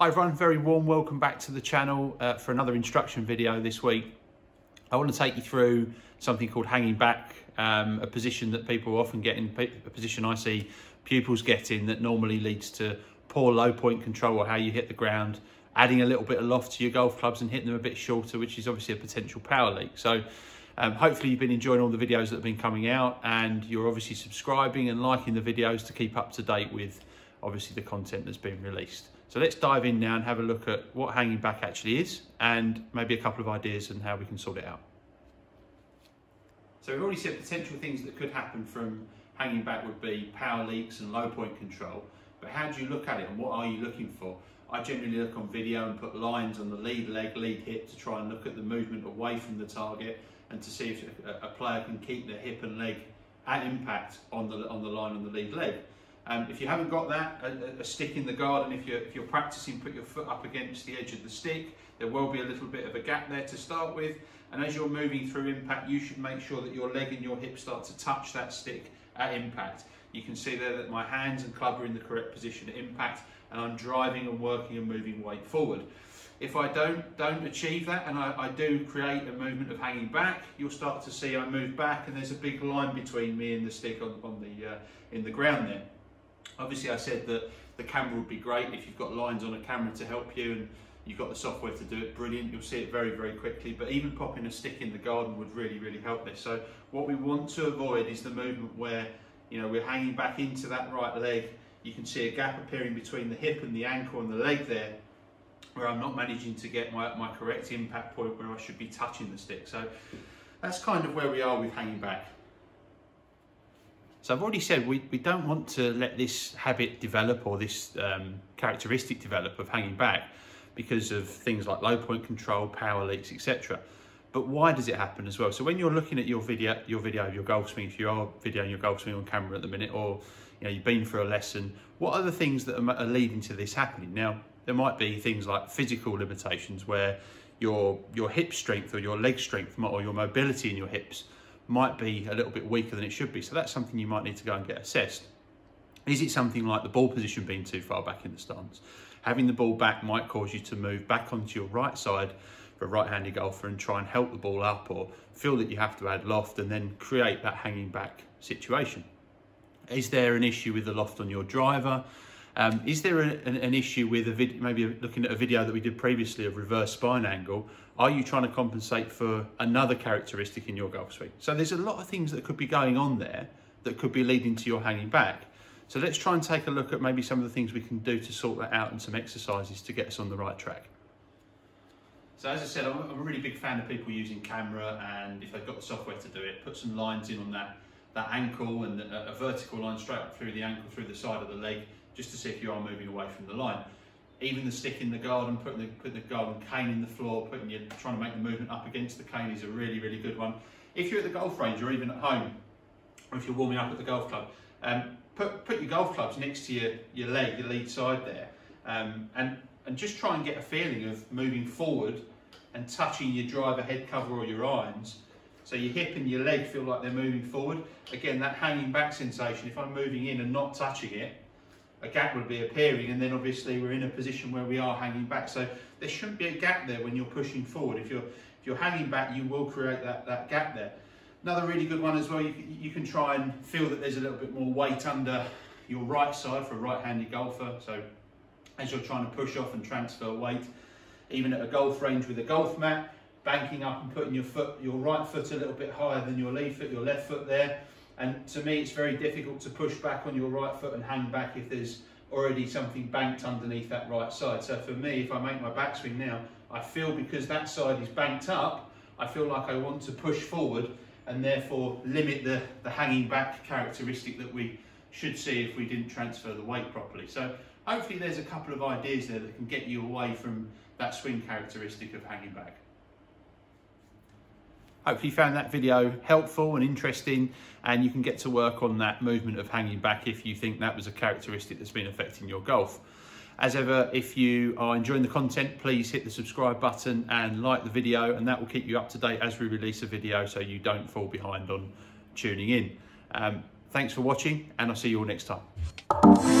Hi everyone, very warm welcome back to the channel for another instruction video this week. I want to take you through something called hanging back, a position that people often get in, a position I see pupils get in that normally leads to poor low point control or how you hit the ground, adding a little bit of loft to your golf clubs and hitting them a bit shorter, which is obviously a potential power leak. So hopefully you've been enjoying all the videos that have been coming out and you're obviously subscribing and liking the videos to keep up to date with obviously the content that's been released. So let's dive in now and have a look at what hanging back actually is and maybe a couple of ideas on how we can sort it out. So we've already said potential things that could happen from hanging back would be power leaks and low point control, but how do you look at it and what are you looking for? I generally look on video and put lines on the lead leg, lead hip to try and look at the movement away from the target and to see if a player can keep their hip and leg at impact on the line on the lead leg. If you haven't got that, a stick in the garden, if you're practicing, put your foot up against the edge of the stick. There will be a little bit of a gap there to start with. And as you're moving through impact, you should make sure that your leg and your hip start to touch that stick at impact. You can see there that my hands and club are in the correct position at impact and I'm driving and working and moving weight forward. If I don't achieve that and I do create a movement of hanging back, you'll start to see I move back and there's a big line between me and the stick in the ground there. Obviously I said that the camera would be great if you've got lines on a camera to help you and you've got the software to do it, brilliant, you'll see it very, very quickly, but even popping a stick in the garden would really, really help this. So what we want to avoid is the movement where, you know, we're hanging back into that right leg, you can see a gap appearing between the hip and the ankle and the leg there, where I'm not managing to get my correct impact point where I should be touching the stick. So that's kind of where we are with hanging back. So I've already said we don't want to let this habit develop or this characteristic develop of hanging back because of things like low point control, power leaks, etc. But why does it happen as well? So when you're looking at your video of your golf swing, if you are videoing your golf swing on camera at the minute, or you know, you've been for a lesson, what are the things that are leading to this happening? Now, there might be things like physical limitations where your hip strength or your leg strength or your mobility in your hips might be a little bit weaker than it should be. So that's something you might need to go and get assessed. Is it something like the ball position being too far back in the stance? Having the ball back might cause you to move back onto your right side for a right-handed golfer and try and help the ball up or feel that you have to add loft and then create that hanging back situation. Is there an issue with the loft on your driver? Is there an issue with maybe looking at a video that we did previously of reverse spine angle? Are you trying to compensate for another characteristic in your golf swing? So there's a lot of things that could be going on there that could be leading to your hanging back. So let's try and take a look at maybe some of the things we can do to sort that out and some exercises to get us on the right track. So as I said, I'm a really big fan of people using camera, and if they've got the software to do it, put some lines in on that ankle and a vertical line straight up through the ankle, through the side of the leg, just to see if you are moving away from the line. Even the stick in the garden, putting the garden cane in the floor, trying to make the movement up against the cane is a really, really good one. If you're at the golf range or even at home, or if you're warming up at the golf club, put your golf clubs next to your leg, your lead side there, and just try and get a feeling of moving forward and touching your driver head cover or your irons. So your hip and your leg feel like they're moving forward. Again, that hanging back sensation, if I'm moving in and not touching it, a gap would be appearing, and then obviously we're in a position where we are hanging back. So there shouldn't be a gap there when you're pushing forward. If you're hanging back, you will create that gap there. Another really good one as well, you can try and feel that there's a little bit more weight under your right side for a right-handed golfer. So as you're trying to push off and transfer weight, even at a golf range with a golf mat, banking up and putting your right foot a little bit higher than your lead foot, your left foot there. And to me, it's very difficult to push back on your right foot and hang back if there's already something banked underneath that right side. So for me, if I make my backswing now, I feel because that side is banked up, I feel like I want to push forward and therefore limit the hanging back characteristic that we should see if we didn't transfer the weight properly. So hopefully there's a couple of ideas there that can get you away from that swing characteristic of hanging back. Hopefully you found that video helpful and interesting, and you can get to work on that movement of hanging back if you think that was a characteristic that's been affecting your golf. As ever, if you are enjoying the content, please hit the subscribe button and like the video, and that will keep you up to date as we release a video so you don't fall behind on tuning in. Thanks for watching, and I'll see you all next time.